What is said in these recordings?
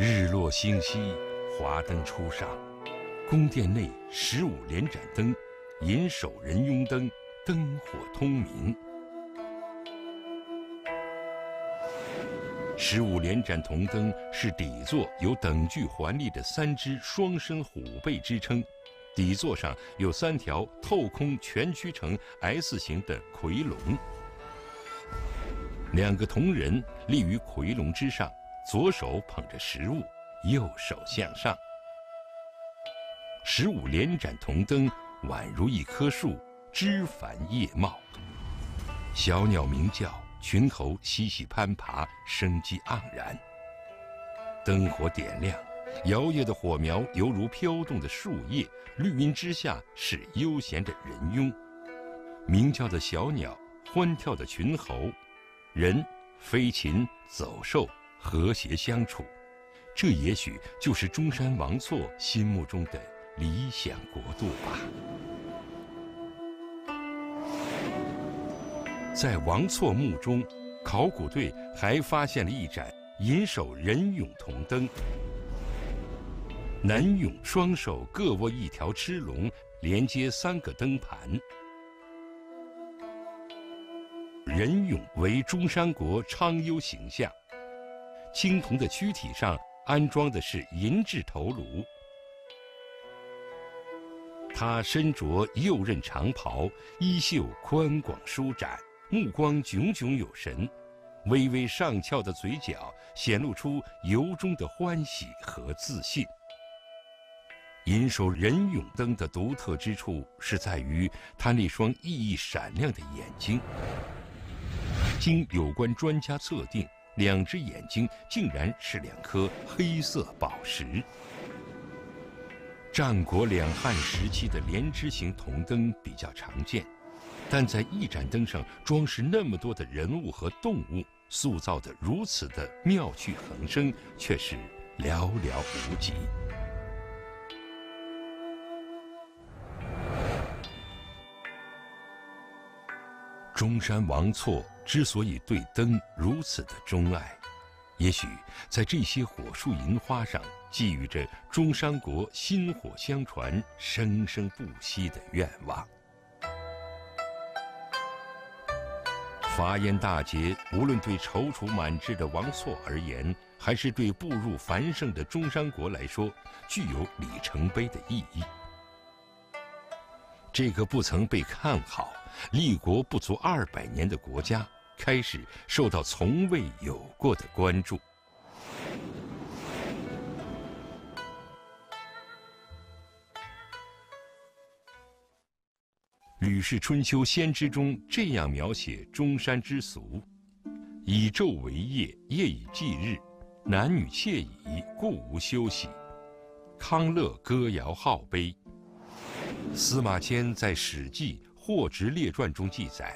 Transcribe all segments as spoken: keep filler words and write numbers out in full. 日落星稀，华灯初上，宫殿内十五连盏灯、银手人拥灯灯火通明。十五连盏铜灯是底座有等距环立的三只双身虎背支撑，底座上有三条透空全曲成 S 型的夔龙，两个铜人立于夔龙之上。 左手捧着食物，右手向上。十五连盏铜灯宛如一棵树，枝繁叶茂。小鸟鸣叫，群猴嬉戏攀爬，生机盎然。灯火点亮，摇曳的火苗犹如飘动的树叶，绿荫之下是悠闲的人慵。鸣叫的小鸟，欢跳的群猴，人、飞禽、走兽。 和谐相处，这也许就是中山王错心目中的理想国度吧。在王错墓中，考古队还发现了一盏银手人俑铜灯，男俑双手各握一条螭龙，连接三个灯盘。 人俑为中山国昌幽形象。 青铜的躯体上安装的是银制头颅，他身着右衽长袍，衣袖宽广舒展，目光炯炯有神，微微上翘的嘴角显露出由衷的欢喜和自信。银手人俑灯的独特之处是在于他那双熠熠闪亮的眼睛，经有关专家测定。 两只眼睛竟然是两颗黑色宝石。战国两汉时期的连枝形铜灯比较常见，但在一盏灯上装饰那么多的人物和动物，塑造的如此的妙趣横生，却是寥寥无几。中山王错。 之所以对灯如此的钟爱，也许在这些火树银花上寄予着中山国薪火相传、生生不息的愿望。伐燕大捷，无论对踌躇满志的王错而言，还是对步入繁盛的中山国来说，具有里程碑的意义。这个不曾被看好、立国不足二百年的国家。 开始受到从未有过的关注。《吕氏春秋·先知》中这样描写中山之俗：“以昼为业，夜以继日，男女妾已，故无休息。康乐歌谣好悲。”司马迁在《史记·霍侄列传》中记载。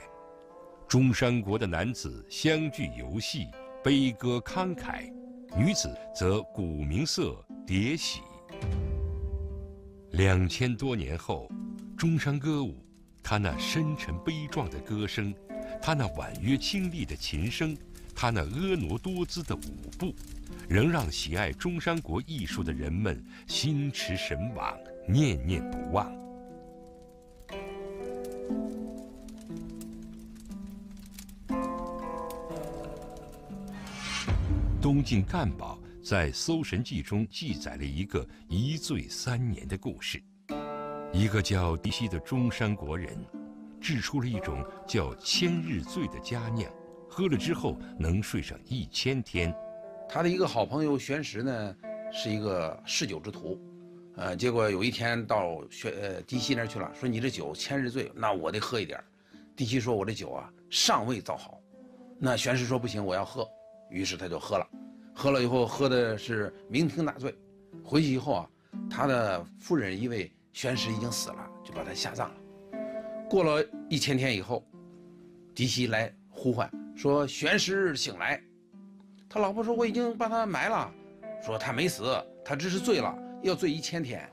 中山国的男子相聚游戏，悲歌慷慨；女子则鼓鸣瑟，迭喜。两千多年后，中山歌舞，它那深沉悲壮的歌声，它那婉约清丽的琴声，它那婀娜多姿的舞步，仍让喜爱中山国艺术的人们心驰神往，念念不忘。 东晋干宝在《搜神记》中记载了一个一醉三年的故事。一个叫狄西的中山国人，制出了一种叫千日醉的佳酿，喝了之后能睡上一千天。他的一个好朋友玄石呢，是一个嗜酒之徒，呃，结果有一天到玄呃狄西那儿去了，说你这酒千日醉，那我得喝一点。狄西说我这酒啊尚未造好，那玄石说不行，我要喝。 于是他就喝了，喝了以后喝的是酩酊大醉，回去以后啊，他的夫人因为玄石已经死了，就把他下葬了。过了一千天以后，狄西来呼唤说：“玄石醒来。”他老婆说：“我已经把他埋了。”说他没死，他只是醉了，要醉一千天。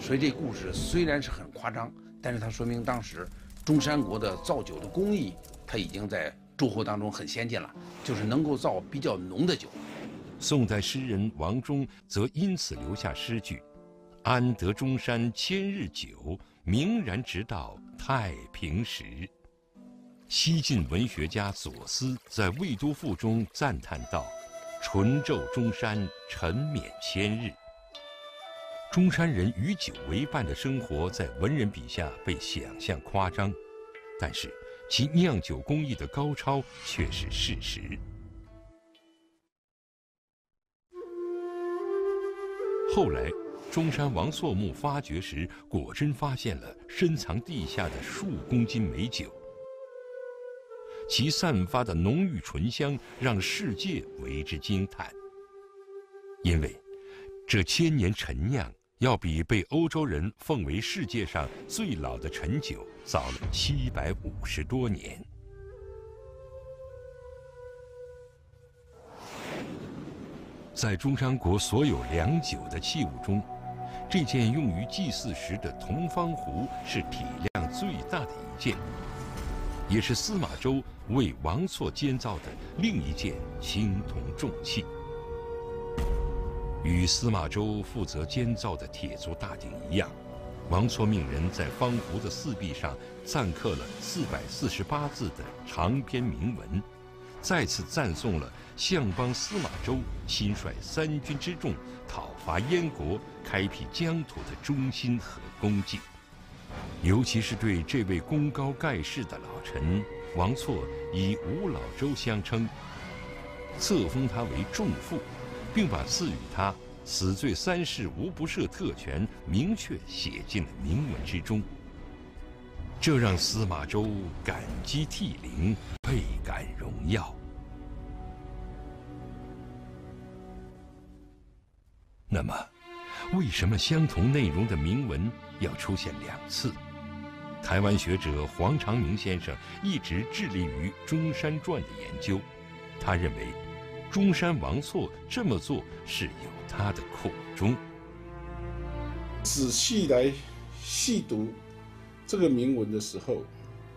所以这故事虽然是很夸张，但是它说明当时中山国的造酒的工艺，它已经在。 诸侯当中很先进了，就是能够造比较浓的酒。宋代诗人王忠则因此留下诗句：“安得中山千日久，明然直到太平时。”西晋文学家左思在《魏都赋》中赞叹道：“纯昼中山，沉湎千日。”中山人与酒为伴的生活在文人笔下被想象夸张，但是其酿酒工艺的高超却是事实。后来，中山王朔墓发掘时，果真发现了深藏地下的数公斤美酒，其散发的浓郁醇香让世界为之惊叹。因为这千年陈酿要比被欧洲人奉为世界上最老的陈酒早了七百五十多年。在中山国所有良酒的器物中，这件用于祭祀时的铜方壶是体量最大的一件，也是司马周为王朔监造的另一件青铜重器。与司马周负责监造的铁足大鼎一样，王朔命人在方壶的四壁上錾刻了四百四十八字的长篇铭文，再次赞颂了相邦司马周亲率三军之众讨伐燕国、开辟疆土的忠心和功绩。尤其是对这位功高盖世的老臣，王朔以吴老周相称，册封他为仲父，并把赐予他“死罪三事无不赦”特权明确写进了铭文之中，这让司马周感激涕零，倍感荣耀。那么，为什么相同内容的铭文要出现两次？台湾学者黄长明先生一直致力于《中山传》的研究，他认为中山王朔这么做是有他的苦衷。仔细来细读这个铭文的时候，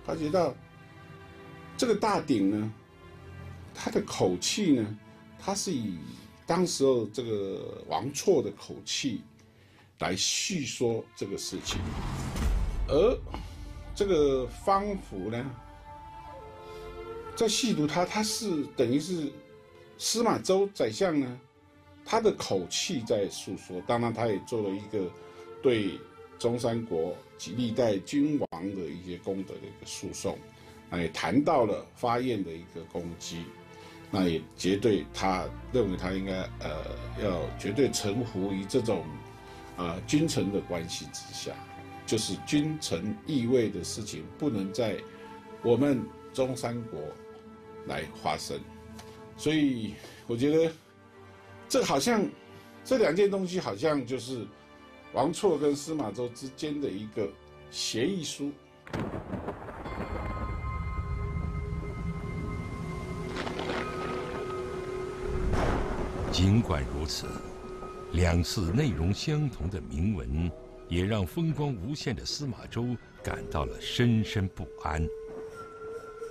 发觉到这个大鼎呢，他的口气呢，他是以当时候这个王朔的口气来叙说这个事情，而这个方壶呢，在细读它，它是等于是司马周宰相呢，他的口气在诉说，当然他也做了一个对中山国及历代君王的一些功德的一个诉讼，那也谈到了发谚的一个攻击，那也绝对他认为他应该呃要绝对臣服于这种啊、呃、君臣的关系之下，就是君臣意味的事情不能在我们中山国来发生。所以我觉得，这好像这两件东西好像就是王朔跟司马周之间的一个协议书。尽管如此，两次内容相同的铭文，也让风光无限的司马周感到了深深不安，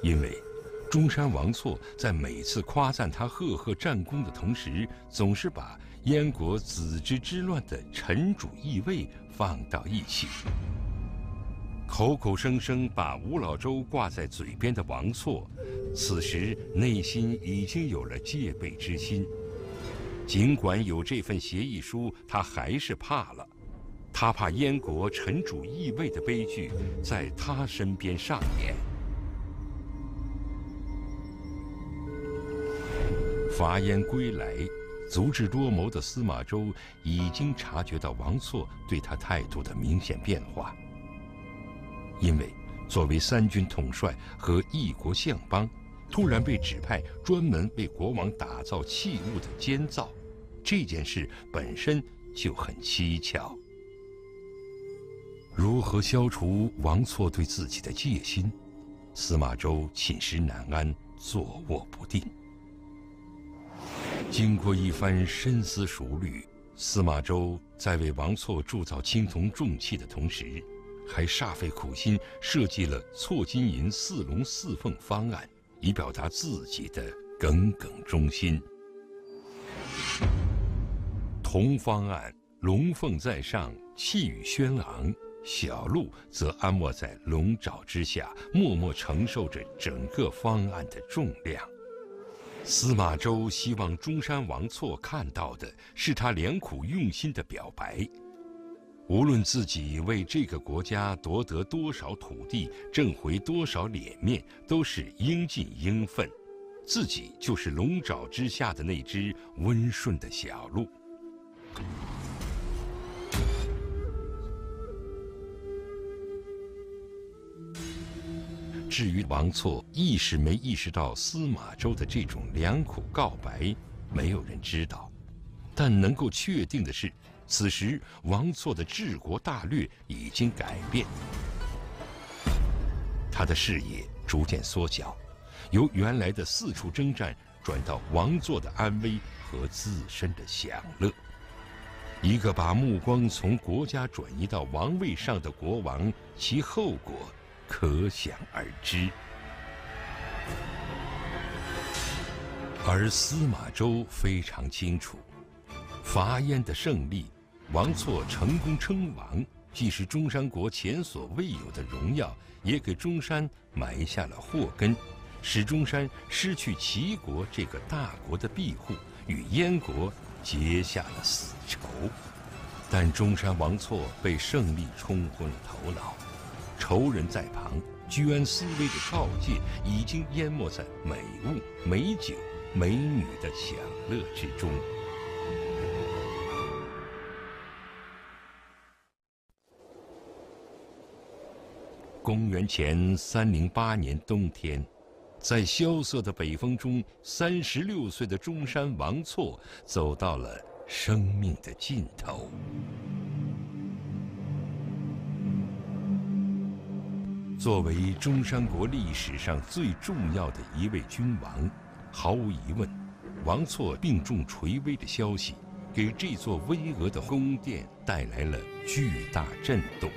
因为中山王朔在每次夸赞他赫赫战功的同时，总是把燕国子之之乱的臣主意味放到一起。口口声声把吴老周挂在嘴边的王朔，此时内心已经有了戒备之心。尽管有这份协议书，他还是怕了。他怕燕国臣主意味的悲剧在他身边上演。伐燕归来，足智多谋的司马周已经察觉到王朔对他态度的明显变化。因为作为三军统帅和一国相邦，突然被指派专门为国王打造器物的监造，这件事本身就很蹊跷。如何消除王朔对自己的戒心，司马周寝食难安，坐卧不定。经过一番深思熟虑，司马周在为王朔铸造青铜重器的同时，还煞费苦心设计了错金银四龙四凤方案，以表达自己的耿耿忠心。同方岸龙凤在上，气宇轩昂；小鹿则安卧在龙爪之下，默默承受着整个方案的重量。司马周希望中山王错看到的是他良苦用心的表白。 无论自己为这个国家夺得多少土地，挣回多少脸面，都是应尽应分。自己就是龙爪之下的那只温顺的小鹿。至于王错意识没意识到司马周的这种良苦告白，没有人知道。但能够确定的是， 此时，王错的治国大略已经改变，他的视野逐渐缩小，由原来的四处征战转到王错的安危和自身的享乐。一个把目光从国家转移到王位上的国王，其后果可想而知。而司马周非常清楚， 伐燕的胜利，王错成功称王，既是中山国前所未有的荣耀，也给中山埋下了祸根，使中山失去齐国这个大国的庇护，与燕国结下了死仇。但中山王错被胜利冲昏了头脑，仇人在旁，居安思危的告诫已经淹没在美物、美酒、美女的享乐之中。 公元前三零八年冬天，在萧瑟的北风中，三十六岁的中山王错走到了生命的尽头。作为中山国历史上最重要的一位君王，毫无疑问，王错病重垂危的消息，给这座巍峨的宫殿带来了巨大震动。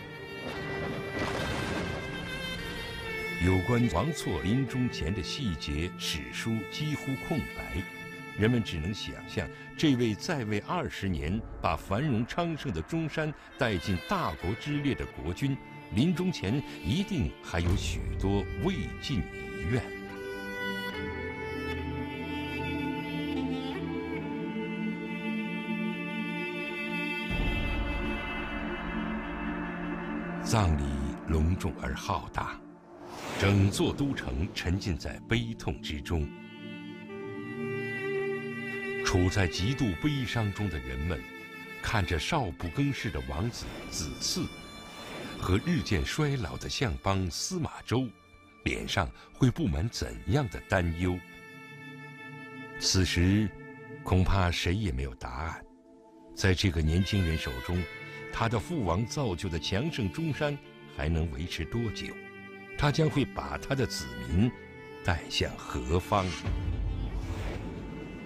有关王错临终前的细节，史书几乎空白，人们只能想象这位在位二十年、把繁荣昌盛的中山带进大国之列的国君，临终前一定还有许多未尽遗愿。葬礼隆重而浩大。 整座都城沉浸在悲痛之中，处在极度悲伤中的人们，看着少不更事的王子子嗣和日渐衰老的相邦司马周，脸上会布满怎样的担忧？此时，恐怕谁也没有答案。在这个年轻人手中，他的父王造就的强盛中山还能维持多久？ 他将会把他的子民带向何方？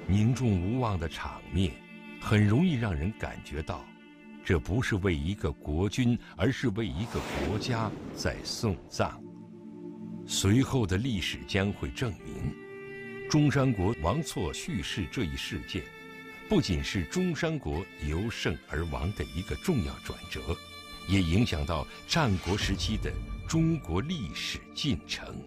凝重无望的场面，很容易让人感觉到，这不是为一个国君，而是为一个国家在送葬。随后的历史将会证明，中山国王错去世这一事件，不仅是中山国由盛而亡的一个重要转折，也影响到战国时期的 中国历史进程。